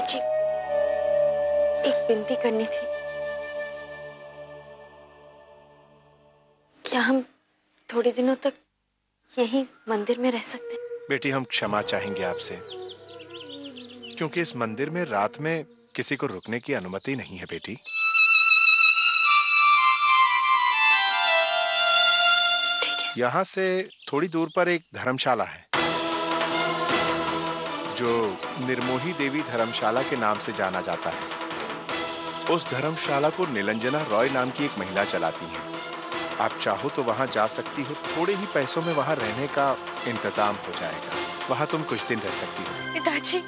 देवी जी, एक विनती करनी थी। क्या हम थोड़े दिनों तक यहीं मंदिर में रह सकते हैं? बेटी, हम क्षमा चाहेंगे आपसे, क्योंकि इस मंदिर में रात में किसी को रुकने की अनुमति नहीं है। बेटी यहाँ से थोड़ी दूर पर एक धर्मशाला है जो निर्मोही देवी धर्मशाला के नाम से जाना जाता है। उस धर्मशाला को निरंजना रॉय नाम की एक महिला चलाती है। आप चाहो तो वहाँ जा सकती हो। थोड़े ही पैसों में वहाँ रहने का इंतजाम हो जाएगा। वहाँ तुम कुछ दिन रह सकती हो। पिताजी,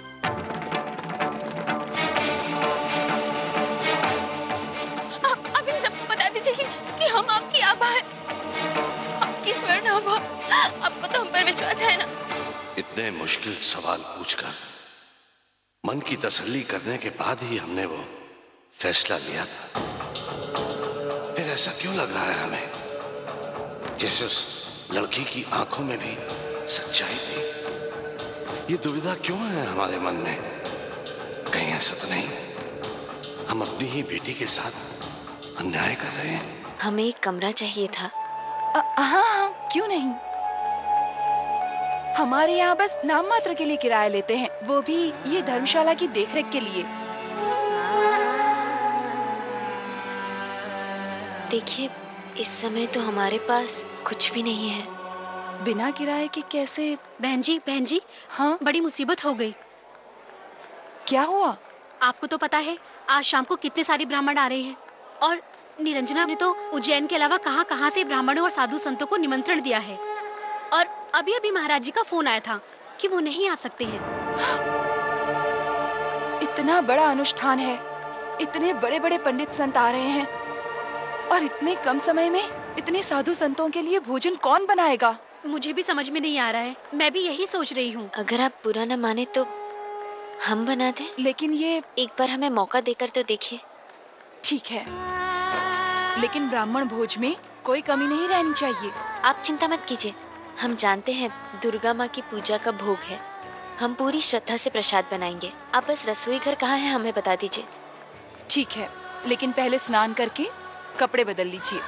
आप इन सबको बता दीजिए कि हम आपकी आभा है, आपकी स्वर्ण आभा। आपको तो हम पर विश्वास है ना? इतने मुश्किल सवाल पूछकर मन की तसल्ली करने के बाद ही हमने वो फैसला लिया था। फिर ऐसा क्यों लग रहा है हमें जैसे उस लड़की की आंखों में भी सच्चाई थी? ये दुविधा क्यों है हमारे मन में? कहीं ऐसा तो नहीं हम अपनी ही बेटी के साथ अन्याय कर रहे हैं? हमें एक कमरा चाहिए था। हाँ, क्यों नहीं। हमारे यहाँ बस नाम मात्र के लिए किराया लेते हैं, वो भी ये धर्मशाला की देखरेख के लिए। देखिए, इस समय तो हमारे पास कुछ भी नहीं है। बिना किराए के कैसे? बहन जी, हाँ, बड़ी मुसीबत हो गई। क्या हुआ? आपको तो पता है आज शाम को कितने सारे ब्राह्मण आ रहे हैं, और निरंजना ने तो उज्जैन के अलावा कहाँ-कहाँ से ब्राह्मणों और साधु संतों को निमंत्रण दिया है। और अभी अभी महाराज जी का फोन आया था कि वो नहीं आ सकते हैं। इतना बड़ा अनुष्ठान है, इतने बड़े बड़े पंडित संत आ रहे हैं, और इतने कम समय में इतने साधु संतों के लिए भोजन कौन बनाएगा? मुझे भी समझ में नहीं आ रहा है। मैं भी यही सोच रही हूँ। अगर आप बुरा न माने तो हम बना दें, लेकिन ये एक बार हमें मौका देकर तो देखिए। ठीक है, लेकिन ब्राह्मण भोज में कोई कमी नहीं रहनी चाहिए। आप चिंता मत कीजिए, हम जानते हैं दुर्गा माँ की पूजा का भोग है। हम पूरी श्रद्धा से प्रसाद बनाएंगे। आप बस रसोई घर कहाँ है हमें बता दीजिए। ठीक है, लेकिन पहले स्नान करके कपड़े बदल लीजिए।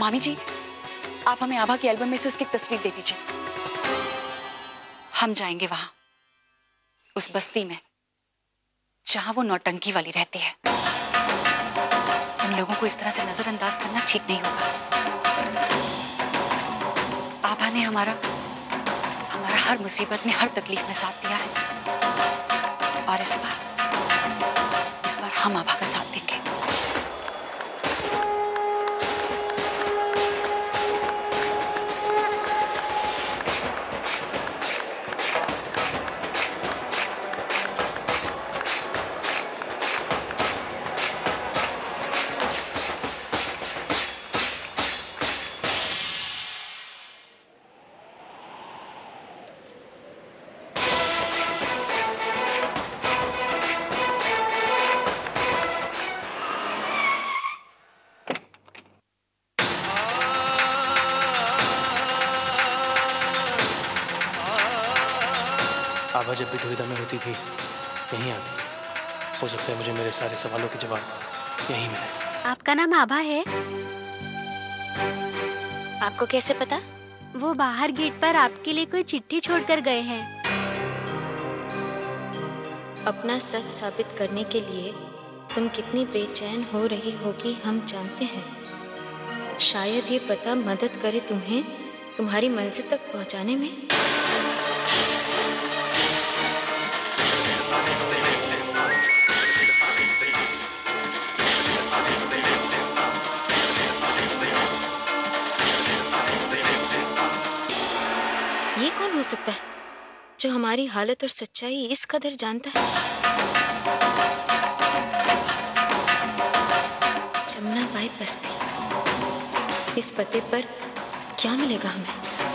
मामी जी, आप हमें आभा के एल्बम में से उसकी तस्वीर दे दीजिए। हम जाएंगे वहाँ, उस बस्ती में जहाँ वो नौटंकी वाली रहती है। हम लोगों को इस तरह से नजरअंदाज करना ठीक नहीं होगा। आभा ने हमारा हर मुसीबत में, हर तकलीफ में साथ दिया है, और इस बार हम आभा का साथ देंगे। आभा जब भी दुविधा में होती थी यहीं आती। हो सकता है मुझे मेरे सारे सवालों के जवाब यहीं मिले। आपका नाम आभा है? आपको कैसे पता? वो बाहर गेट पर आपके लिए कोई चिट्ठी छोड़कर गए हैं। अपना सच साबित करने के लिए तुम कितनी बेचैन हो रही होगी हम जानते हैं। शायद ये पता मदद करे तुम्हें तुम्हारी मंजिल तक पहुंचाने में। हो सकता है जो हमारी हालत और सच्चाई इस कदर जानता है। जमुना बाई बस्ती, इस पते पर क्या मिलेगा हमें?